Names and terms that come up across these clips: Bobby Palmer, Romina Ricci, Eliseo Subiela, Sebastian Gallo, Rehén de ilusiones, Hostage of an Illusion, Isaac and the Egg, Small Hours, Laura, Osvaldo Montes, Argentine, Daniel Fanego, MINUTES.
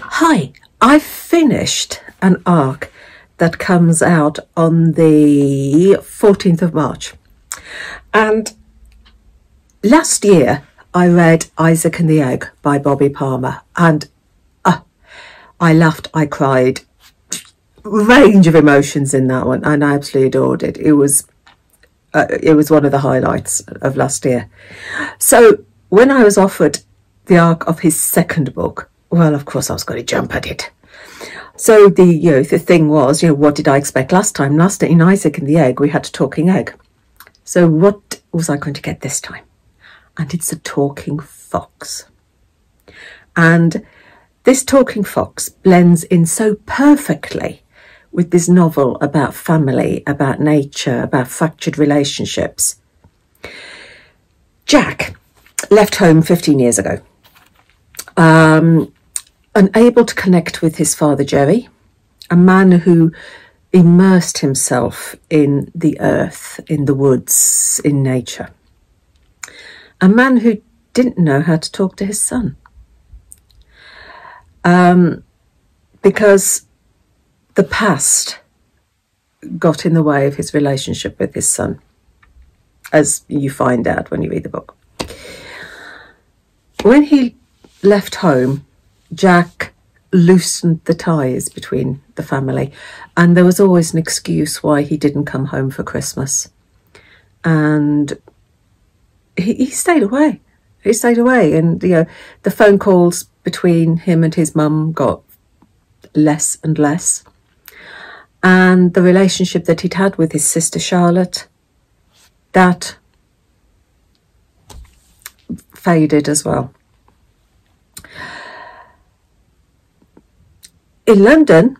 Hi, I've finished an arc that comes out on the 14th of March. And last year I read Isaac and the Egg by Bobby Palmer, and I laughed, I cried, range of emotions in that one, and I absolutely adored it. It was one of the highlights of last year. So when I was offered the arc of his second book, well, of course I was going to jump at it. So the thing was, what did I expect last time? Last in Isaac and the Egg, we had a talking egg. So what was I going to get this time? And it's a talking fox. And this talking fox blends in so perfectly with this novel about family, about nature, about fractured relationships. Jack left home 15 years ago, unable to connect with his father, Jerry, a man who immersed himself in the earth, in the woods, in nature. A man who didn't know how to talk to his son. Because the past got in the way of his relationship with his son, as you find out when you read the book. When he left home, Jack loosened the ties between the family, and there was always an excuse why he didn't come home for Christmas. And he stayed away. He stayed away, and the phone calls between him and his mum got less and less, and the relationship that he'd had with his sister Charlotte, that faded as well. In London,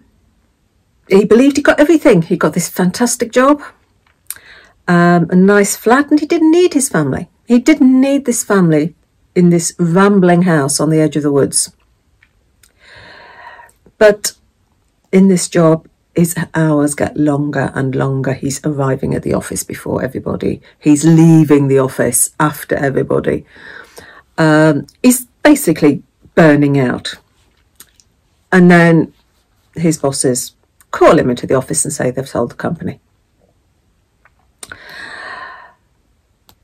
he believed he got everything. He got this fantastic job, a nice flat, and he didn't need his family. He didn't need this family in this rambling house on the edge of the woods. But in this job, his hours get longer and longer. He's arriving at the office before everybody. He's leaving the office after everybody. He's basically burning out. And then his bosses call him into the office and say they've sold the company.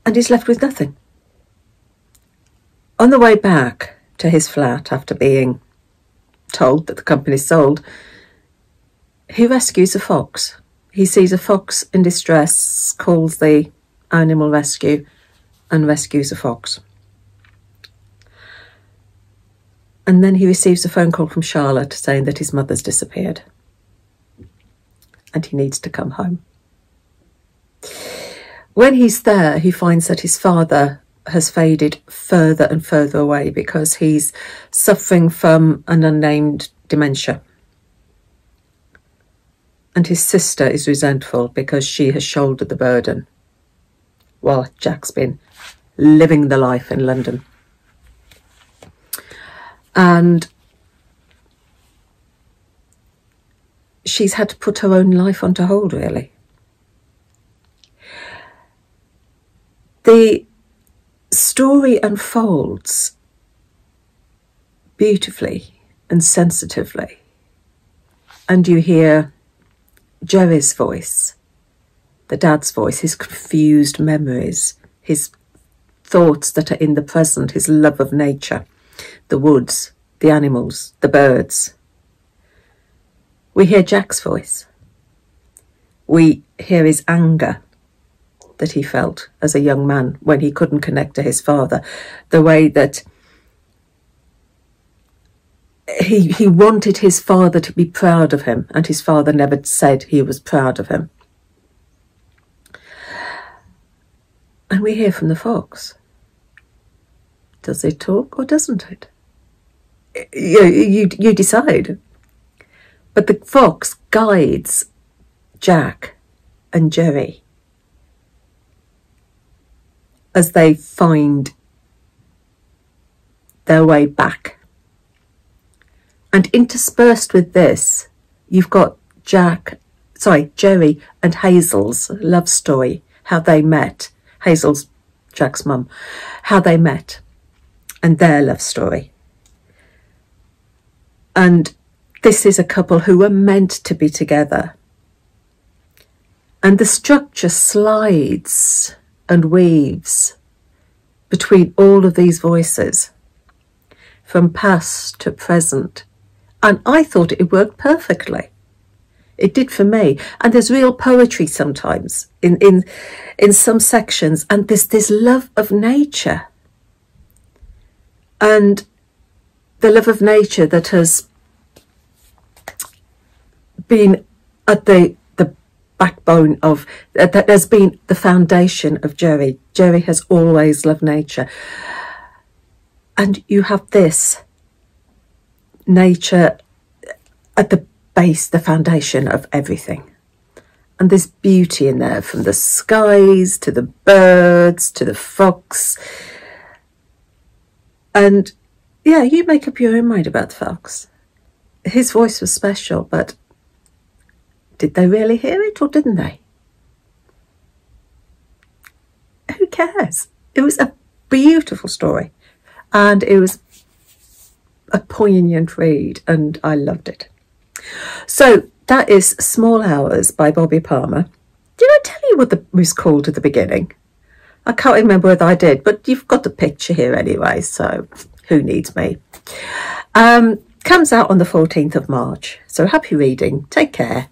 And he's left with nothing. On the way back to his flat after being told that the company's sold, he rescues a fox. He sees a fox in distress, calls the animal rescue, and rescues a fox. And then he receives a phone call from Charlotte saying that his mother's disappeared and he needs to come home. When he's there, he finds that his father has faded further and further away because he's suffering from an unnamed dementia. And his sister is resentful because she has shouldered the burden while Jack's been living the life in London. And she's had to put her own life onto hold, really. The story unfolds beautifully and sensitively. And you hear Jerry's voice, the dad's voice, his confused memories, his thoughts that are in the present, his love of nature, the woods, the animals, the birds. We hear Jack's voice. We hear his anger that he felt as a young man when he couldn't connect to his father, the way that he wanted his father to be proud of him, and his father never said he was proud of him. And we hear from the fox. Does it talk or doesn't it? You decide. But the fox guides Jack and Jerry as they find their way back. And interspersed with this, you've got Jerry and Hazel's love story, how they met. Hazel's Jack's mum, how they met. And their love story. And this is a couple who were meant to be together. And the structure slides and waves between all of these voices, from past to present. And I thought it worked perfectly. It did for me. And there's real poetry sometimes in some sections. And there's this love of nature. And the love of nature that has been at the backbone of, that has been the foundation of Jerry. Jerry has always loved nature. And you have this nature at the base, the foundation of everything. And there's beauty in there, from the skies to the birds to the fox. And yeah, you make up your own mind about the fox. His voice was special, but did they really hear it or didn't they? Who cares? It was a beautiful story, and it was a poignant read, and I loved it. So that is Small Hours by Bobby Palmer. Did I tell you what it was called at the beginning? I can't remember whether I did, but you've got the picture here anyway, so who needs me? Comes out on the 14th of March. So happy reading. Take care.